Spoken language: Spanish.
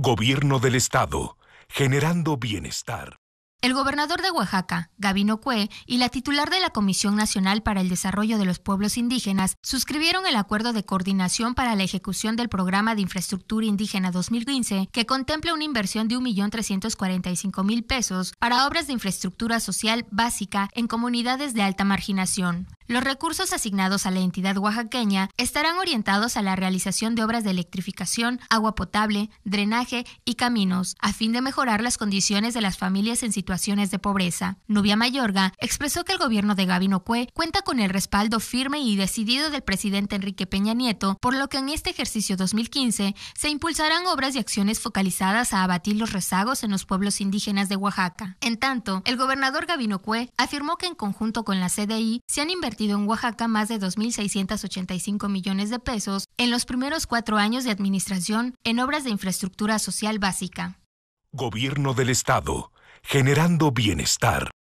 Gobierno del Estado, generando bienestar. El gobernador de Oaxaca, Gabino Cué, y la titular de la Comisión Nacional para el Desarrollo de los Pueblos Indígenas suscribieron el acuerdo de coordinación para la ejecución del Programa de Infraestructura Indígena 2015, que contempla una inversión de 1.345.000 pesos para obras de infraestructura social básica en comunidades de alta marginación. Los recursos asignados a la entidad oaxaqueña estarán orientados a la realización de obras de electrificación, agua potable, drenaje y caminos, a fin de mejorar las condiciones de las familias en situaciones de pobreza. Nuvia Mayorga expresó que el gobierno de Gabino Cué cuenta con el respaldo firme y decidido del presidente Enrique Peña Nieto, por lo que en este ejercicio 2015 se impulsarán obras y acciones focalizadas a abatir los rezagos en los pueblos indígenas de Oaxaca. En tanto, el gobernador Gabino Cué afirmó que en conjunto con la CDI se han invertido en Oaxaca más de 2.685 millones de pesos en los primeros 4 años de administración en obras de infraestructura social básica. Gobierno del Estado, generando bienestar.